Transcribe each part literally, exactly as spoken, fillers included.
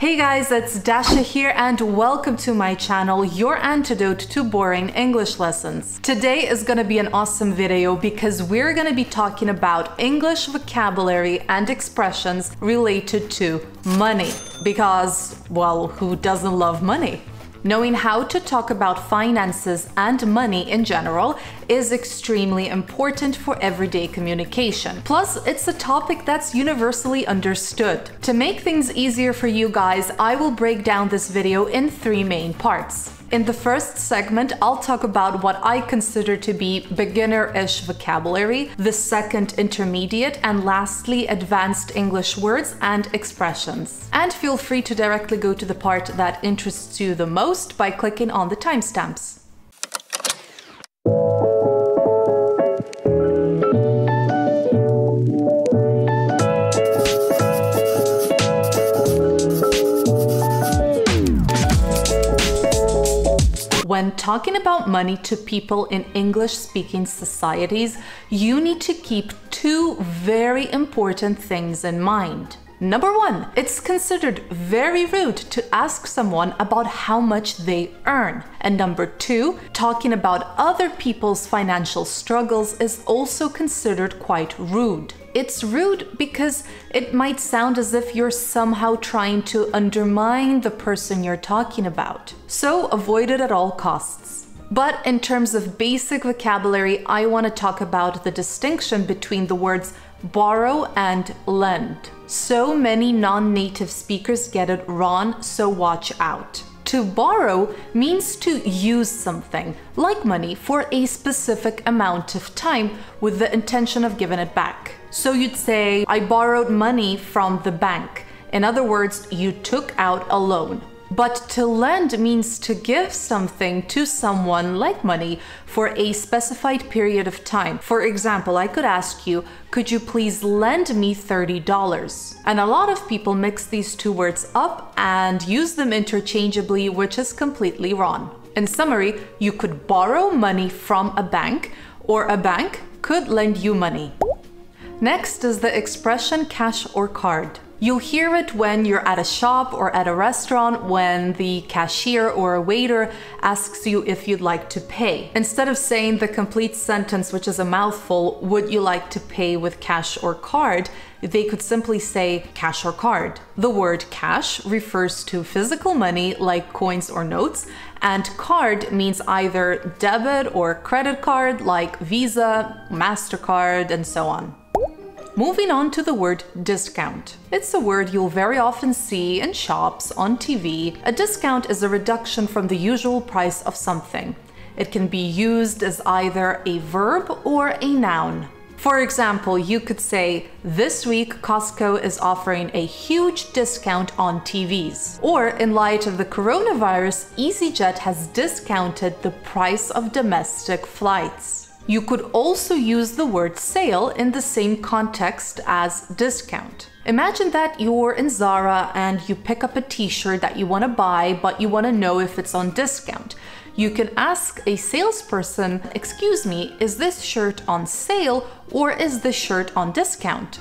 Hey guys, it's Dasha here and welcome to my channel, your antidote to boring English lessons. Today is going to be an awesome video because we're going to be talking about English vocabulary and expressions related to money. Because, well, who doesn't love money? Knowing how to talk about finances and money in general is extremely important for everyday communication. Plus, it's a topic that's universally understood. To make things easier for you guys, I will break down this video in three main parts. In the first segment, I'll talk about what I consider to be beginner-ish vocabulary, the second intermediate, and lastly advanced English words and expressions. And feel free to directly go to the part that interests you the most by clicking on the timestamps. When talking about money to people in English-speaking societies, you need to keep two very important things in mind. Number one, it's considered very rude to ask someone about how much they earn. And number two, talking about other people's financial struggles is also considered quite rude. It's rude because it might sound as if you're somehow trying to undermine the person you're talking about. So avoid it at all costs. But in terms of basic vocabulary, I want to talk about the distinction between the words borrow and lend. So many non-native speakers get it wrong, so watch out. To borrow means to use something, like money, for a specific amount of time with the intention of giving it back. So you'd say, I borrowed money from the bank. In other words, you took out a loan. But to lend means to give something to someone, like money, for a specified period of time. For example, I could ask you, could you please lend me thirty dollars? And a lot of people mix these two words up and use them interchangeably, which is completely wrong. In summary, you could borrow money from a bank, or a bank could lend you money. Next is the expression cash or card. You'll hear it when you're at a shop or at a restaurant when the cashier or a waiter asks you if you'd like to pay. Instead of saying the complete sentence, which is a mouthful, would you like to pay with cash or card, they could simply say cash or card. The word cash refers to physical money like coins or notes, and card means either debit or credit card like Visa, MasterCard, and so on. Moving on to the word discount. It's a word you'll very often see in shops, on T V. A discount is a reduction from the usual price of something. It can be used as either a verb or a noun. For example, you could say, this week Costco is offering a huge discount on T Vs. Or, in light of the coronavirus, EasyJet has discounted the price of domestic flights. You could also use the word sale in the same context as discount. Imagine that you're in Zara and you pick up a t-shirt that you want to buy, but you want to know if it's on discount. You can ask a salesperson, excuse me, is this shirt on sale or is this shirt on discount?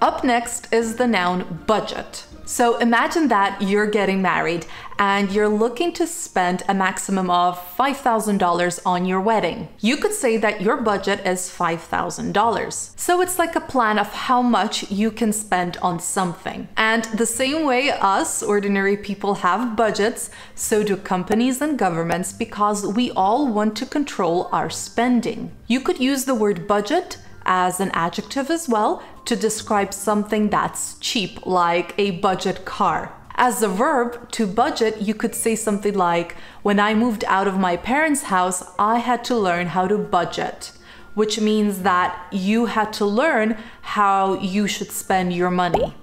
Up next is the noun budget. So imagine that you're getting married and you're looking to spend a maximum of five thousand dollars on your wedding. You could say that your budget is five thousand dollars. So it's like a plan of how much you can spend on something. And the same way us ordinary people have budgets, so do companies and governments because we all want to control our spending. You could use the word budget as an adjective as well to describe something that's cheap, like a budget car. As a verb, to budget, you could say something like, when I moved out of my parents' house, I had to learn how to budget, which means that you had to learn how you should spend your money.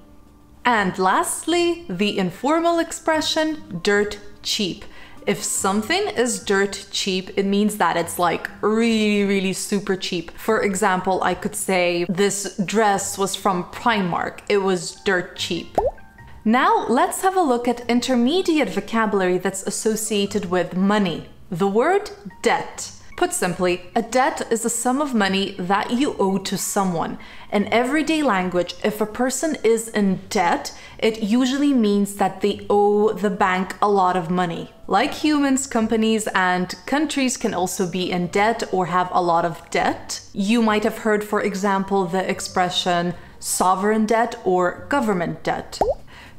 And lastly, the informal expression, dirt cheap. If something is dirt cheap, it means that it's like really, really super cheap. For example, I could say this dress was from Primark. It was dirt cheap. Now let's have a look at intermediate vocabulary that's associated with money. The word debt. Put simply, a debt is the sum of money that you owe to someone. In everyday language, if a person is in debt, it usually means that they owe the bank a lot of money. Like humans, companies and countries can also be in debt or have a lot of debt. You might have heard, for example, the expression sovereign debt or government debt.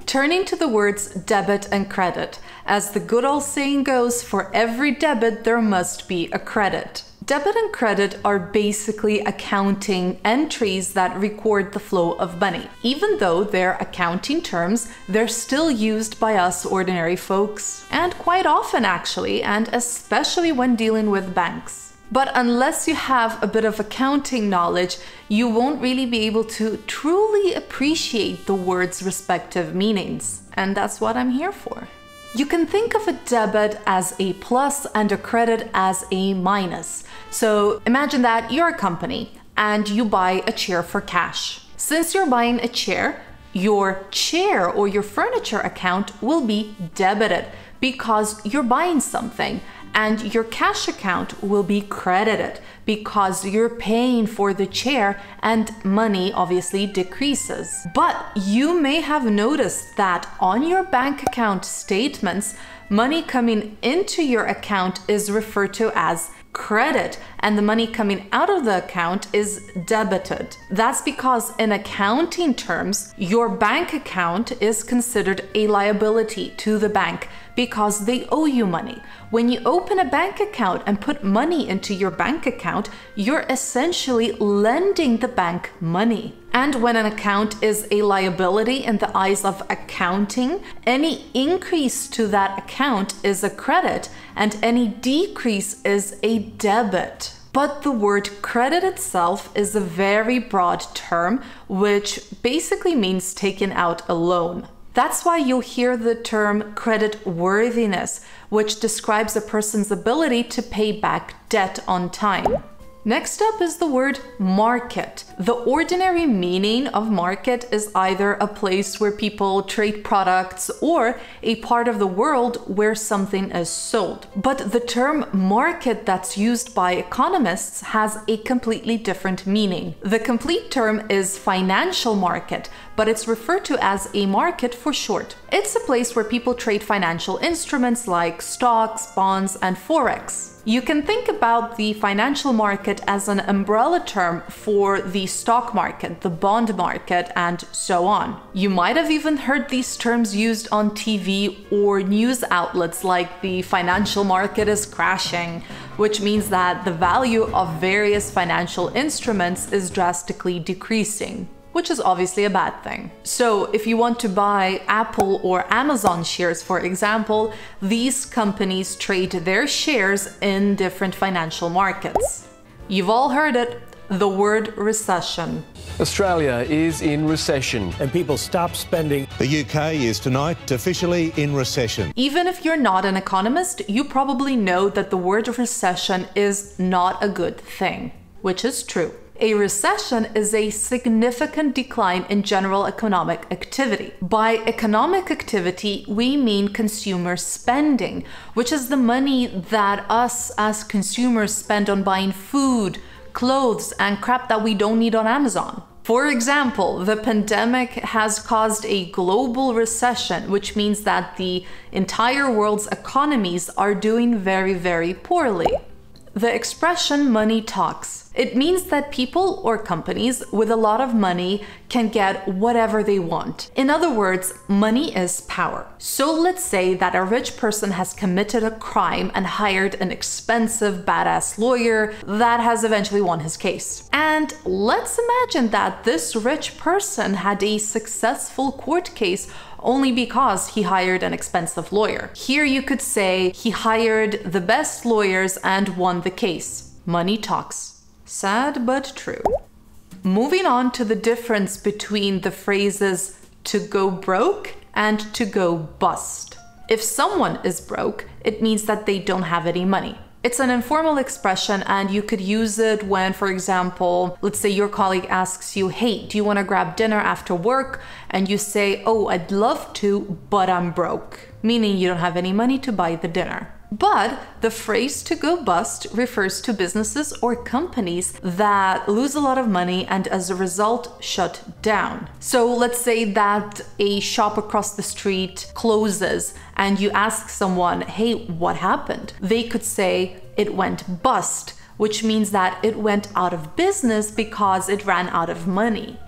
Turning to the words debit and credit. As the good old saying goes, for every debit there must be a credit. Debit and credit are basically accounting entries that record the flow of money. Even though they're accounting terms, they're still used by us ordinary folks. And quite often actually, and especially when dealing with banks. But unless you have a bit of accounting knowledge, you won't really be able to truly appreciate the words' respective meanings. And that's what I'm here for. You can think of a debit as a plus and a credit as a minus. So imagine that you're a company and you buy a chair for cash. Since you're buying a chair, your chair or your furniture account will be debited because you're buying something. And your cash account will be credited because you're paying for the chair and money obviously decreases. But you may have noticed that on your bank account statements, money coming into your account is referred to as credit and the money coming out of the account is debited. That's because in accounting terms, your bank account is considered a liability to the bank because they owe you money. When you open a bank account and put money into your bank account, you're essentially lending the bank money. And when an account is a liability in the eyes of accounting, any increase to that account is a credit and any decrease is a debit. But the word credit itself is a very broad term, which basically means taken out a loan. That's why you'll hear the term credit worthiness, which describes a person's ability to pay back debt on time. Next up is the word market. The ordinary meaning of market is either a place where people trade products or a part of the world where something is sold. But the term market that's used by economists has a completely different meaning. The complete term is financial market, but it's referred to as a market for short. It's a place where people trade financial instruments like stocks, bonds, and forex. You can think about the financial market as an umbrella term for the stock market, the bond market, and so on. You might have even heard these terms used on T V or news outlets like the financial market is crashing, which means that the value of various financial instruments is drastically decreasing, which is obviously a bad thing. So if you want to buy Apple or Amazon shares, for example, these companies trade their shares in different financial markets. You've all heard it, the word recession. Australia is in recession and people stop spending. The U K is tonight officially in recession. Even if you're not an economist, you probably know that the word recession is not a good thing, which is true. A recession is a significant decline in general economic activity. By economic activity, we mean consumer spending, which is the money that us as consumers spend on buying food, clothes, and crap that we don't need on Amazon. For example, the pandemic has caused a global recession, which means that the entire world's economies are doing very, very poorly. The expression money talks. It means that people or companies with a lot of money can get whatever they want. In other words, money is power. So let's say that a rich person has committed a crime and hired an expensive badass lawyer that has eventually won his case. And let's imagine that this rich person had a successful court case only because he hired an expensive lawyer. Here you could say he hired the best lawyers and won the case. Money talks. Sad but true. Moving on to the difference between the phrases to go broke and to go bust. If someone is broke, it means that they don't have any money. It's an informal expression and you could use it when, for example, let's say your colleague asks you, hey, do you want to grab dinner after work? And you say, oh, I'd love to, but I'm broke. meaning you don't have any money to buy the dinner. But the phrase to go bust refers to businesses or companies that lose a lot of money and as a result shut down. So let's say that a shop across the street closes and you ask someone, hey, what happened? They could say it went bust, which means that it went out of business because it ran out of money.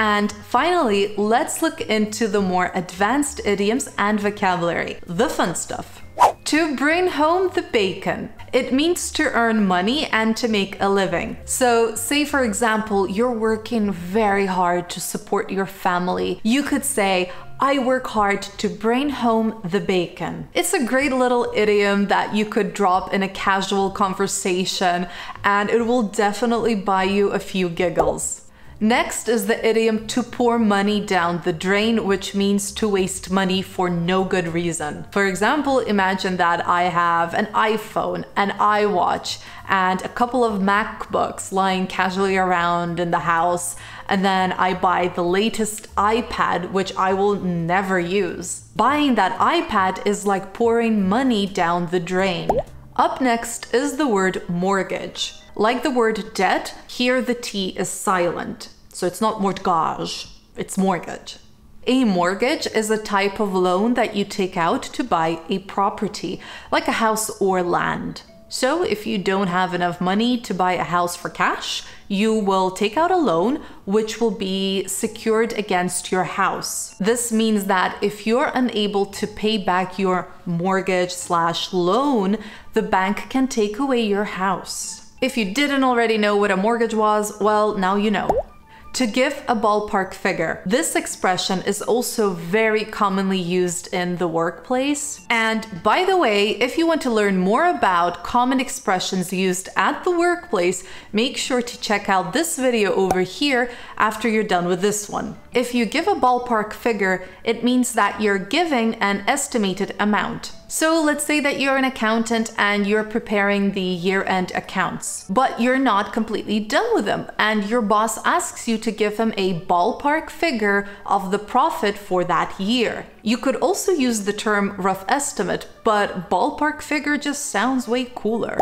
And finally, let's look into the more advanced idioms and vocabulary, the fun stuff. To bring home the bacon. It means to earn money and to make a living. So say, for example, you're working very hard to support your family. You could say, I work hard to bring home the bacon. It's a great little idiom that you could drop in a casual conversation, and it will definitely buy you a few giggles. Next is the idiom to pour money down the drain, which means to waste money for no good reason. For example, imagine that I have an iPhone, an iWatch, and a couple of MacBooks lying casually around in the house, and then I buy the latest iPad, which I will never use. Buying that iPad is like pouring money down the drain. Up next is the word mortgage. Like the word debt, here the T is silent, so it's not mortgage, it's mortgage. A mortgage is a type of loan that you take out to buy a property, like a house or land. So if you don't have enough money to buy a house for cash, you will take out a loan which will be secured against your house. This means that if you're unable to pay back your mortgage slash loan, the bank can take away your house. If you didn't already know what a mortgage was, well, now you know. To give a ballpark figure. This expression is also very commonly used in the workplace. And by the way, if you want to learn more about common expressions used at the workplace, make sure to check out this video over here after you're done with this one. If you give a ballpark figure, it means that you're giving an estimated amount. So let's say that you're an accountant and you're preparing the year-end accounts, but you're not completely done with them, and your boss asks you to give him a ballpark figure of the profit for that year. You could also use the term rough estimate, but ballpark figure just sounds way cooler.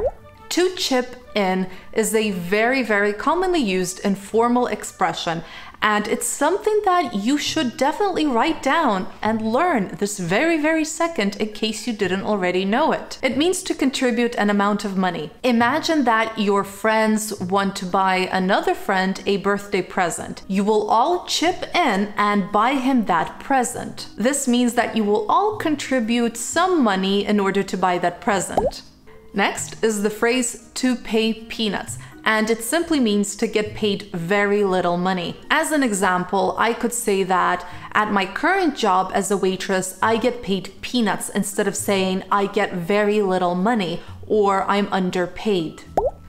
To chip in is a very, very commonly used informal expression, and it's something that you should definitely write down and learn this very, very second in case you didn't already know it. It means to contribute an amount of money. Imagine that your friends want to buy another friend a birthday present. You will all chip in and buy him that present. This means that you will all contribute some money in order to buy that present. Next is the phrase to pay peanuts, and it simply means to get paid very little money. As an example, I could say that at my current job as a waitress, I get paid peanuts instead of saying I get very little money or I'm underpaid.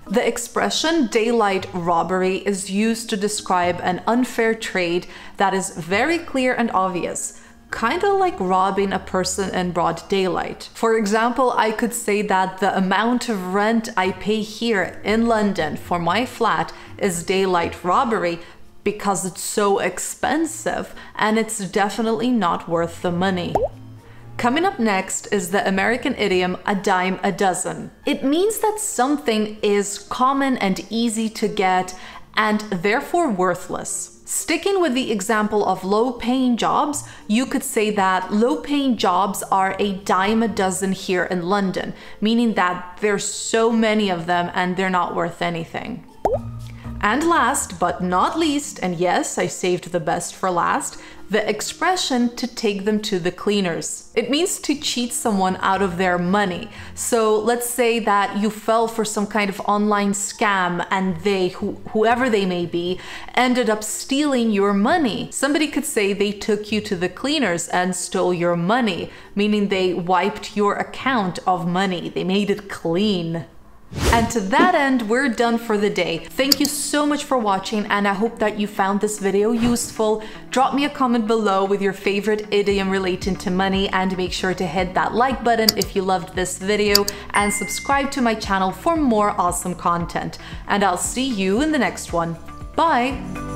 The expression daylight robbery is used to describe an unfair trade that is very clear and obvious. Kind of like robbing a person in broad daylight. For example, I could say that the amount of rent I pay here in London for my flat is daylight robbery because it's so expensive and it's definitely not worth the money. Coming up next is the American idiom, a dime a dozen. It means that something is common and easy to get and therefore worthless. Sticking with the example of low-paying jobs, you could say that low-paying jobs are a dime a dozen here in London, meaning that there's so many of them and they're not worth anything. And last but not least, and yes, I saved the best for last, the expression to take them to the cleaners. It means to cheat someone out of their money. So let's say that you fell for some kind of online scam and they, who, whoever they may be, ended up stealing your money. Somebody could say they took you to the cleaners and stole your money, meaning they wiped your account of money. They made it clean. And to that end, we're done for the day. Thank you so much for watching, and I hope that you found this video useful. Drop me a comment below with your favorite idiom relating to money, and make sure to hit that like button if you loved this video, and subscribe to my channel for more awesome content. And I'll see you in the next one. Bye!